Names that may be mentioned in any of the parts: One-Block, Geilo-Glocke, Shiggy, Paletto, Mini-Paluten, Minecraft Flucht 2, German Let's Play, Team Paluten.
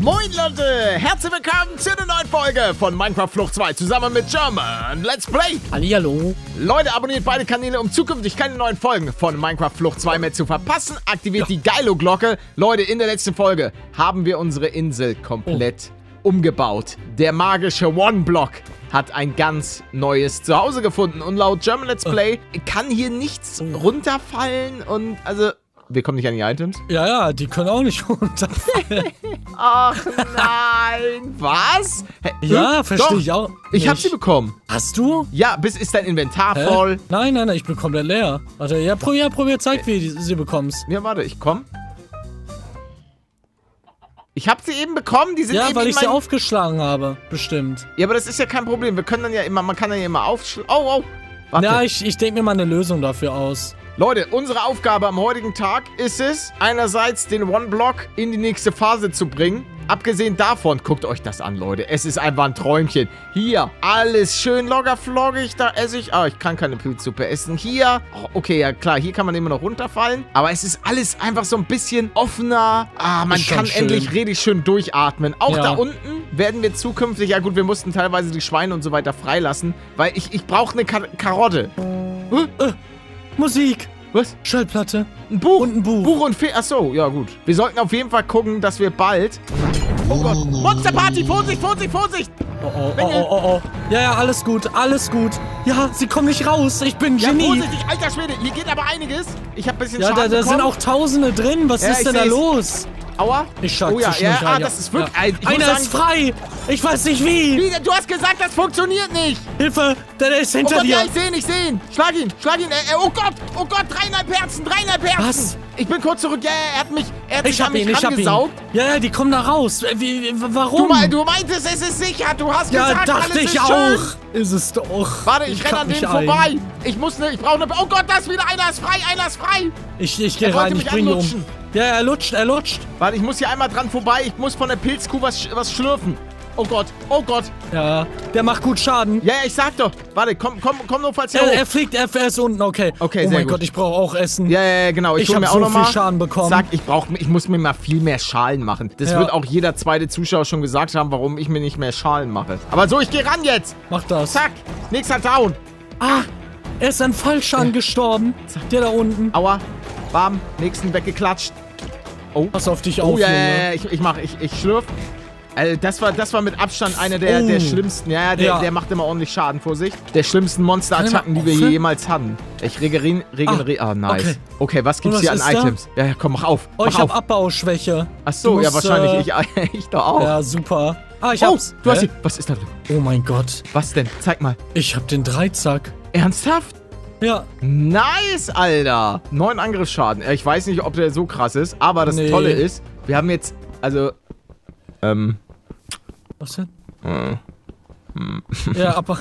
Moin Leute, herzlich willkommen zu einer neuen Folge von Minecraft Flucht 2 zusammen mit German Let's Play. Hallihallo. Leute, abonniert beide Kanäle, um zukünftig keine neuen Folgen von Minecraft Flucht 2 mehr zu verpassen. Aktiviert die Geilo-Glocke. Leute, in der letzten Folge haben wir unsere Insel komplett umgebaut. Der magische One-Block hat ein ganz neues Zuhause gefunden. Und laut German Let's Play kann hier nichts runterfallen und also... Wir kommen nicht an die Items? Ja, ja, die können auch nicht runterfallen. Ach nein, was? Hä? Ja, verstehe ich auch. Ich hab sie bekommen. Hast du? Ja, ist dein Inventar voll? Nein, nein, nein, ich bin komplett leer. Warte, ja, probier, zeig, wie du sie bekommst. Ja, warte, ich komm. Ich hab sie eben bekommen, die sind ja, eben weil ich sie aufgeschlagen habe, bestimmt. Ja, aber das ist ja kein Problem, wir können dann ja immer, man kann dann ja immer aufschlagen. Oh, oh, warte. Ja, ich denke mir mal eine Lösung dafür aus. Leute, unsere Aufgabe am heutigen Tag ist es, einerseits den One-Block in die nächste Phase zu bringen. Abgesehen davon, guckt euch das an, Leute. Es ist einfach ein Träumchen. Hier, alles schön loggerfloggig. Da esse ich... Ah, ich kann keine Pilzsuppe essen. Hier... Oh, okay, ja klar, hier kann man immer noch runterfallen. Aber es ist alles einfach so ein bisschen offener. Ah, man kann endlich richtig schön durchatmen. Auch da unten werden wir zukünftig... Ja gut, wir mussten teilweise die Schweine und so weiter freilassen. Weil ich brauche eine Karotte. Musik. Was? Schallplatte. Ein Buch. Und ein Buch. Buch und Fee. Achso, ja gut. Wir sollten auf jeden Fall gucken, dass wir bald... Oh Gott. Monsterparty. Vorsicht, Vorsicht, Vorsicht. Oh, oh, oh, oh, oh. Ja, ja, alles gut, alles gut. Ja, sie kommen nicht raus. Ich bin ein Genie. Ja, vorsichtig, alter Schwede. Hier geht aber einiges. Ich hab ein bisschen Schaden da sind auch Tausende drin. Was ist denn da los? Aua. Ich schaue das ist wirklich... Ja. Einer ist frei. Ich weiß nicht wie. Du hast gesagt, das funktioniert nicht. Hilfe, der ist hinter dir. Oh Gott, ja, ich seh ihn. Schlag ihn, schlag ihn. Oh Gott, 3,5 Herzen, 3,5 Herzen. Was? Ich bin kurz zurück. Ja, er hat mich angesaugt. Ja, die kommen da raus. Warum? Du meintest, es ist sicher. Du hast gesagt, alles ist schön. Ja, dachte ich auch. Ist es doch. Warte, ich renne an denen vorbei. Ich brauche eine... Oh Gott, da ist wieder einer. Ist frei, einer ist frei. Ich gehe rein, ich bringe ihn um. Ja, er lutscht, er lutscht. Warte, ich muss hier einmal dran vorbei. Ich muss von der Pilzkuh was schlürfen. Oh Gott, oh Gott. Ja, der macht gut Schaden. Ja, ich sag doch. Warte, komm notfalls hier hoch. Er fliegt, er ist unten, okay. Oh sehr mein gut. Gott, ich brauche auch Essen. Ja, genau. Ich hol mir auch noch mal. Ich hab so viel Schaden bekommen. Sag, ich muss mir mal viel mehr Schalen machen. Das wird auch jeder zweite Zuschauer schon gesagt haben, warum ich mir nicht mehr Schalen mache. Aber so, ich gehe ran jetzt. Mach das. Zack, nächster Down. Ah, er ist an Fallschaden gestorben. Zack. Der da unten. Aua, bam, nächsten weggeklatscht. Oh. Pass auf dich auf. Oh, ja, ich schlürf. Also das war mit Abstand einer der schlimmsten. Ja, der macht immer ordentlich Schaden vor sich. Der schlimmsten Monsterattacken, die wir jemals hatten. Ich regeneriere. Ah, nice. Okay, was gibt's hier an Items? Ja, komm, mach auf. Oh, ich hab Abbauschwäche. Ach so, ja, wahrscheinlich. Ich da auch. Ja, super. Ah, ich hab's. Du hast sie. Was ist da drin? Oh mein Gott. Was denn? Zeig mal. Ich hab den Dreizack. Ernsthaft? Ja. Nice, Alter. 9 Angriffsschaden. Ich weiß nicht, ob der so krass ist, aber das Tolle ist, wir haben jetzt, also, Was denn? Ja, aber...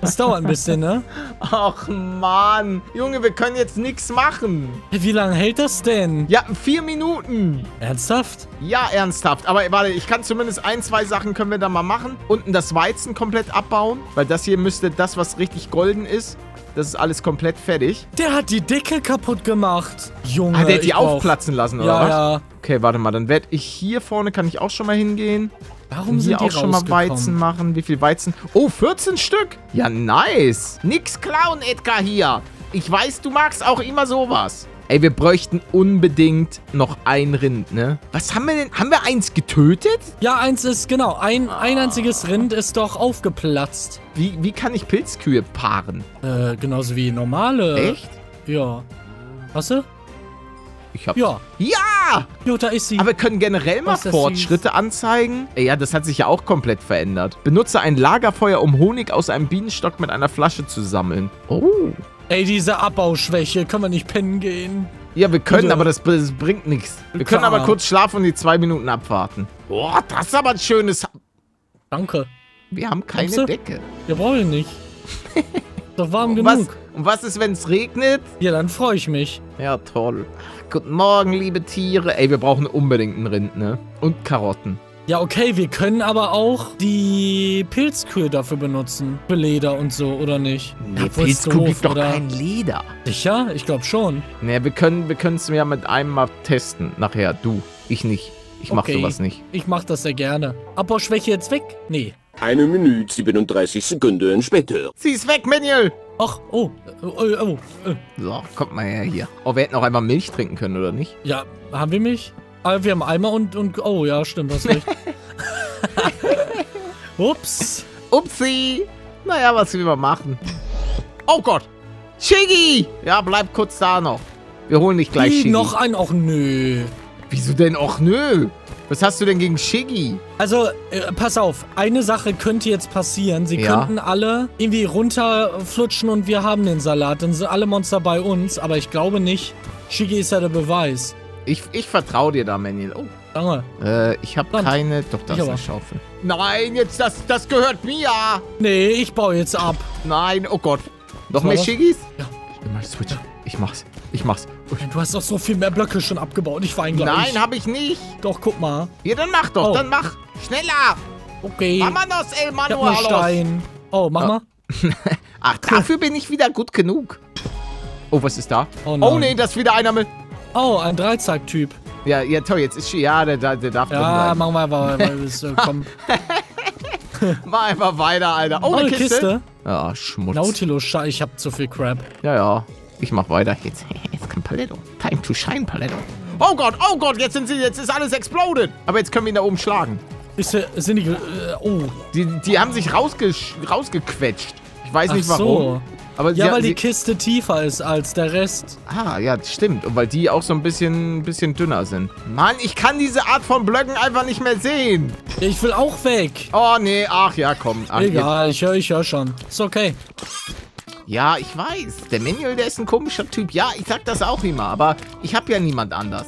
Das dauert ein bisschen, ne? Ach, Mann. Junge, wir können jetzt nichts machen. Wie lange hält das denn? Ja, 4 Minuten. Ernsthaft? Ja, ernsthaft. Aber warte, ich kann zumindest 1, 2 Sachen können wir da mal machen. Unten das Weizen komplett abbauen. Weil das hier müsste das, was richtig golden ist. Das ist alles komplett fertig. Der hat die Decke kaputt gemacht. Junge, der hat die aufplatzen lassen, oder was? Ja. Okay, warte mal. Dann werde ich hier vorne, kann ich auch schon mal hingehen. Warum sind die auch schon mal Weizen machen? Wie viel Weizen? Oh, 14 Stück. Ja, nice. Nix klauen, Edgar, hier. Ich weiß, du magst auch immer sowas. Ey, wir bräuchten unbedingt noch ein Rind, ne? Was haben wir denn? Haben wir eins getötet? Ja, eins ist, genau. Ein einziges Rind ist doch aufgeplatzt. Wie kann ich Pilzkühe paaren? Genauso wie normale. Echt? Ja. Hast du? Ich hab... Ja! Ja! Jo, da ist sie. Aber wir können generell mal Fortschritte anzeigen. Ja, das hat sich ja auch komplett verändert. Benutze ein Lagerfeuer, um Honig aus einem Bienenstock mit einer Flasche zu sammeln. Oh. Ey, diese Abbauschwäche. Können wir nicht pennen gehen? Ja, wir können, aber das bringt nichts. Wir können aber kurz schlafen und die 2 Minuten abwarten. Boah, das ist aber ein schönes... Danke. Wir haben keine Decke. Wir wollen nicht. Doch warm genug. Und was ist, wenn es regnet? Ja, dann freue ich mich. Ja, toll. Guten Morgen, liebe Tiere. Ey, wir brauchen unbedingt ein Rind, ne? Und Karotten. Ja, okay, wir können aber auch die Pilzkühe dafür benutzen. Für Leder und so, oder nicht? Nee, Pilzkuh gibt doch kein Leder. Sicher? Ich glaube schon. Naja, wir können es ja mit einem mal testen nachher. Du, ich nicht. Ich mach sowas nicht. Ich mach das sehr gerne. Aber Schwäche jetzt weg? Nee. 1 Minute 37 Sekunden später. Sie ist weg, Manuel. Ach, So, kommt mal her hier. Oh, wir hätten auch einmal Milch trinken können, oder nicht? Ja, haben wir Milch? Ah, wir haben Eimer und oh, ja, stimmt, hast recht. Ups. Upsi. Naja, was wir mal machen. Oh Gott. Shiggy. Ja, bleib kurz da noch. Wir holen dich gleich, Shiggy. Noch ein? Och, nö. Wieso denn? Och, nö. Was hast du denn gegen Shiggy? Also, pass auf. Eine Sache könnte jetzt passieren. Sie könnten alle irgendwie runterflutschen und wir haben den Salat. Dann sind alle Monster bei uns. Aber ich glaube nicht. Shiggy ist ja der Beweis. Ich vertraue dir da, Manuel. Oh. Danke. Ich habe keine... Doch, das ist eine Schaufel. Nein, jetzt das gehört mir. Nee, ich baue jetzt ab. Nein, oh Gott. Noch mehr Shiggys? Ja. Ich mach's. Du hast doch so viel mehr Blöcke schon abgebaut. Ich weine gleich. Nein, hab ich nicht. Doch, guck mal. Ja, dann mach doch. Dann mach. Schneller. Okay. Vamanos, El Manuel. Ich hab einen Stein. Oh, mach mal. Ach, dafür bin ich wieder gut genug. Oh, was ist da? Oh, nein. Oh nee, das ist wieder einer mit... Oh, ein Dreizack-Typ. Ja, toll. Jetzt ist... Ja, der darf... Ja, machen wir einfach komm. Mach einfach weiter, Alter. Oh, eine Kiste. Ja, Schmutz. Nautilus, ich hab zu viel Crap. Ja. Ich mach weiter. Jetzt kommt Paletto. Time to shine, Paletto. Oh Gott, jetzt ist alles exploded. Aber jetzt können wir ihn da oben schlagen. Sind die... Oh. Die haben sich rausgequetscht. Ich weiß nicht, warum. Aber ja, weil die Kiste tiefer ist als der Rest. Ah, ja, stimmt. Und weil die auch so ein bisschen dünner sind. Mann, ich kann diese Art von Blöcken einfach nicht mehr sehen. Ich will auch weg. Oh, nee. Ach ja, komm. Ach, egal, ich hör schon. Ist okay. Ja, ich weiß. Der Manuel, der ist ein komischer Typ. Ja, ich sag das auch immer. Aber ich hab ja niemand anders.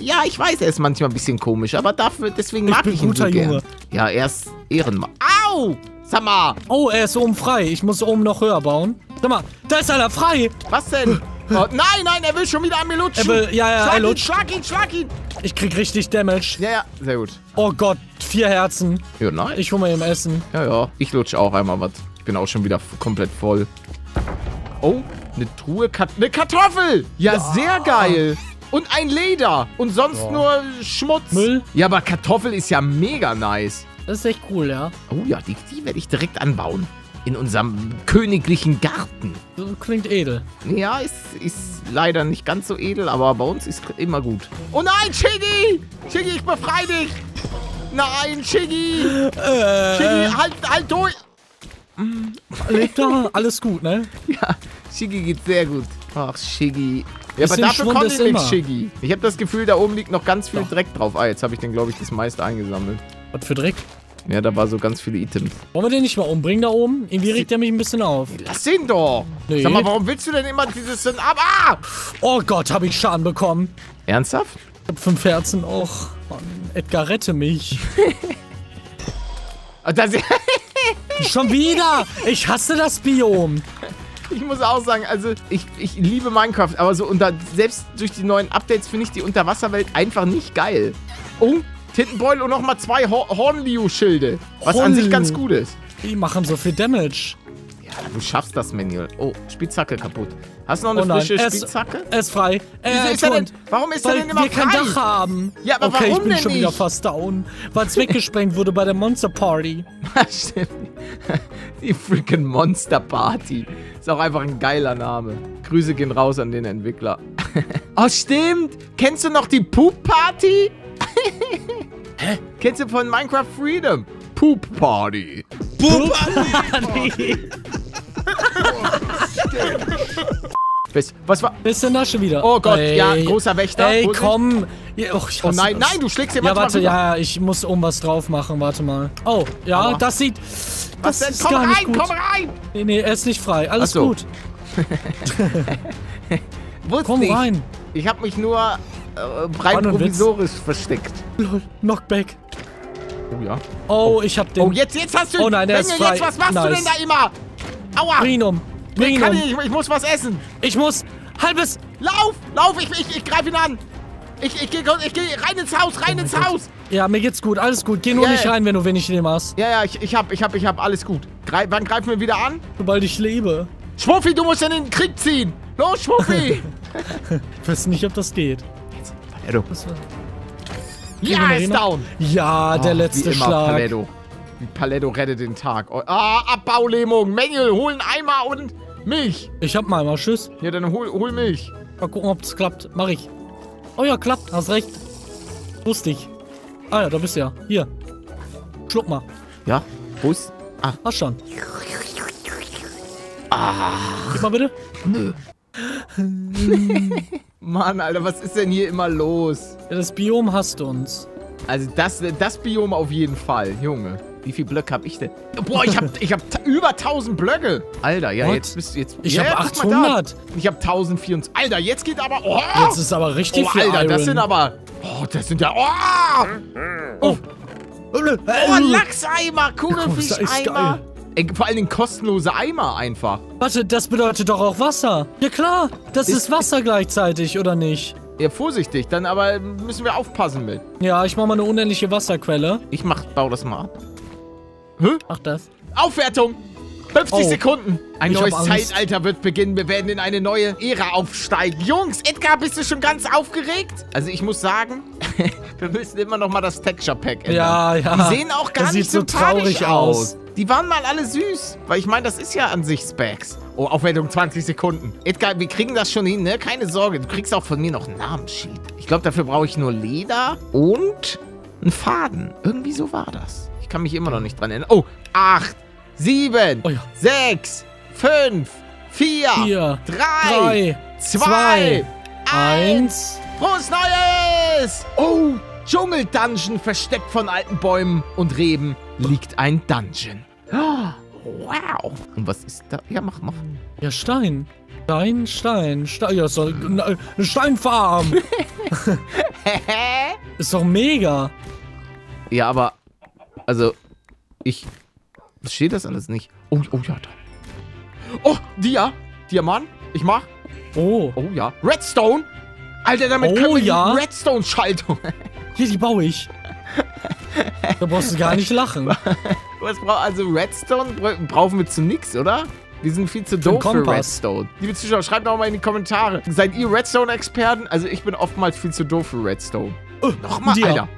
Ja, ich weiß, er ist manchmal ein bisschen komisch. Aber dafür, deswegen mag ich ihn so gern. Ja, er ist Ehrenmann. Au! Sag mal. Oh, er ist oben frei. Ich muss oben noch höher bauen. Sag mal, da ist einer frei. Was denn? Oh, nein, er will schon wieder an mir lutschen. Er will, schlag ihn. Ich krieg richtig Damage. Ja, sehr gut. Oh Gott, 4 Herzen. Ja, nein. Ich hol mir eben Essen. Ja, ich lutsche auch einmal was. Ich bin auch schon wieder komplett voll. Oh, eine Truhe, eine Kartoffel. Ja, sehr geil. Und ein Leder. Und sonst nur Schmutz. Müll. Ja, aber Kartoffel ist ja mega nice. Das ist echt cool, ja. Oh ja, die werde ich direkt anbauen. In unserem königlichen Garten. Das klingt edel. Ja, ist leider nicht ganz so edel, aber bei uns ist immer gut. Oh nein, Shiggy! Shiggy, ich befreie dich! Nein, Shiggy! Shiggy, halt durch! Lebt da? Alles gut, ne? Ja, Shiggy geht sehr gut. Ach, Shiggy. Ja, aber dafür konnte ich nichts, Shiggy. Ich habe das Gefühl, da oben liegt noch ganz viel Dreck drauf. Ah, jetzt habe ich den, glaube ich, das meiste eingesammelt. Was für Dreck? Ja, da war so ganz viele Items. Wollen wir den nicht mal umbringen da oben? Irgendwie regt er mich ein bisschen auf. Lass ihn doch! Nee. Sag mal, warum willst du denn immer dieses... Ah! Oh Gott, habe ich Schaden bekommen. Ernsthaft? Ich hab 5 Herzen. Och, Mann. Edgar, rette mich. Schon wieder! Ich hasse das Biom. Ich muss auch sagen, also ich liebe Minecraft, aber so selbst durch die neuen Updates finde ich die Unterwasserwelt einfach nicht geil. Oh, Tintenbeul und nochmal 2 Hornliu-Schilde. Was an sich ganz gut ist. Die machen so viel Damage. Ja, du schaffst das, Manuel. Oh, Spitzhacke kaputt. Hast du noch eine frische Spitzhacke? Er ist frei. Warum ist er denn immer frei? Weil wir kein Dach haben. Ja, aber warum denn nicht? Okay, ich bin schon wieder fast down. Weil es weggesprengt wurde bei der Monster Party. Stimmt. Die freaking Monster Party. Ist auch einfach ein geiler Name. Grüße gehen raus an den Entwickler. Oh, stimmt. Kennst du noch die Poop Party? Hä? Kennst du von Minecraft Freedom? Poop Party. Poop Party. Was war? Bisschen Nasche wieder. Oh Gott, ja, großer Wächter. Ey, komm. Oh nein, nein, du schlägst jemanden. Ja, warte, ja, ich muss oben was drauf machen, warte mal. Oh, ja, das sieht... Was denn? Komm rein, komm rein. Nee, er ist nicht frei, alles gut. Komm rein. Ich hab mich nur... rein provisorisch versteckt. Lol, Knockback. Oh ja. Oh, ich hab den. Oh, jetzt hast du. Oh nein, der ist frei. Jetzt, was machst du denn da immer? Aua. Bring ihn um. Ich muss was essen. Ich muss. Halbes. Lauf. Ich greif ihn an. Ich geh rein ins Haus, rein ins Haus. Ja, mir geht's gut, alles gut. Geh nur nicht rein, wenn du wenig nehmen hast. Ja, ich hab alles gut. Wann greifen wir wieder an? Sobald ich lebe. Schwuffi, du musst in den Krieg ziehen. Los, Schwuffi. Ich weiß nicht, ob das geht. Edo. Ja, er ist down. Ja, der letzte Schlag. Paletto. Wie Paletto rettet den Tag. Oh, Abbaulähmung, Mängel, hol einen Eimer und Milch. Ich hab mal Eimer, tschüss. Ja, dann hol Milch. Mal gucken, ob es klappt. Mach ich. Oh ja, klappt, hast recht. Lustig. Ah ja, da bist du ja. Hier. Schluck mal. Ja, wo ist? Ah. Hast schon. Ah. Gib mal bitte. Nö. Mann, Alter, was ist denn hier immer los? Ja, das Biom hasst uns. Also das Biom auf jeden Fall, Junge. Wie viel Blöcke hab ich denn? Boah, ich hab über 1000 Blöcke. Alter, ja, jetzt. Ich hab 800. Ich hab 1004. Alter, jetzt geht aber. Oh, jetzt ist aber richtig viel. Alter, das sind aber. Oh, das sind ja. Oh. Lachseimer, Kugelfischeimer. Vor allen Dingen kostenlose Eimer einfach. Warte, das bedeutet doch auch Wasser. Ja klar, das ist Wasser gleichzeitig, oder nicht? Ja, vorsichtig, dann aber müssen wir aufpassen mit. Ja, ich mach mal eine unendliche Wasserquelle. Ich bau das mal ab. Hä? Mach das. Aufwertung! 50 Sekunden. Ein neues Zeitalter wird beginnen. Wir werden in eine neue Ära aufsteigen. Jungs, Edgar, bist du schon ganz aufgeregt? Also ich muss sagen, wir müssen immer noch mal das Texture Pack ändern. Ja, ja. Die sehen auch gar nicht so traurig aus. Die waren mal alle süß. Weil ich meine, das ist ja an sich Specs. Oh, Aufwertung 20 Sekunden. Edgar, wir kriegen das schon hin, ne? Keine Sorge, du kriegst auch von mir noch einen Namensschild. Ich glaube, dafür brauche ich nur Leder und einen Faden. Irgendwie so war das. Ich kann mich immer noch nicht dran erinnern. Oh, 8, 7, 6, 5, 4, 3, 2, 1. Frohes Neues! Oh, Dschungel-Dungeon, versteckt von alten Bäumen und Reben, liegt ein Dungeon. Wow. Und was ist da? Ja, mach mal. Ja, Stein. Stein. Ja, so eine Steinfarm. Ist doch mega. Ja, aber, also, ich... Steht das alles nicht? Oh, oh ja, da. Oh, Diamant. Ich mach. Oh. Oh ja. Redstone. Alter, damit können wir die Redstone-Schaltung. Hier, die baue ich. Da brauchst du gar nicht lachen. Also Redstone brauchen wir zu nix, oder? Wir sind viel zu doof für Redstone. Liebe Zuschauer, schreibt doch mal in die Kommentare. Seid ihr Redstone-Experten? Also ich bin oftmals viel zu doof für Redstone. Nochmal, Alter.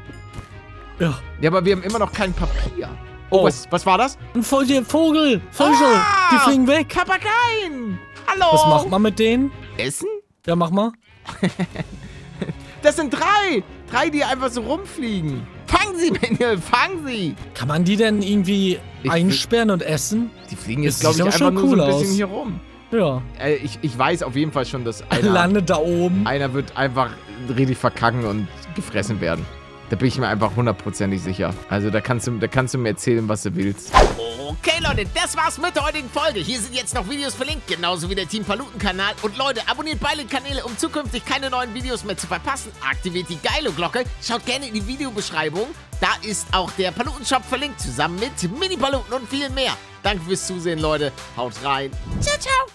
Ja. Ja, aber wir haben immer noch kein Papier. Oh, was war das? Ein Vogel! Die fliegen weg! Papageien! Hallo! Was macht man mit denen? Essen? Ja, mach mal. Das sind drei! Drei, die einfach so rumfliegen. Fangen sie, Männchen! Fangen sie! Kann man die denn irgendwie einsperren und essen? Die fliegen jetzt, glaube ich, einfach nur so ein bisschen hier rum. Ja. Ich weiß auf jeden Fall schon, dass einer... landet da oben. Einer wird einfach richtig verkacken und gefressen werden. Da bin ich mir einfach hundertprozentig sicher. Also da kannst du mir erzählen, was du willst. Okay, Leute, das war's mit der heutigen Folge. Hier sind jetzt noch Videos verlinkt, genauso wie der Team Paluten-Kanal. Und Leute, abonniert beide Kanäle, um zukünftig keine neuen Videos mehr zu verpassen. Aktiviert die Geilo-Glocke. Schaut gerne in die Videobeschreibung. Da ist auch der Paluten-Shop verlinkt, zusammen mit Mini-Paluten und viel mehr. Danke fürs Zusehen, Leute. Haut rein. Ciao, ciao.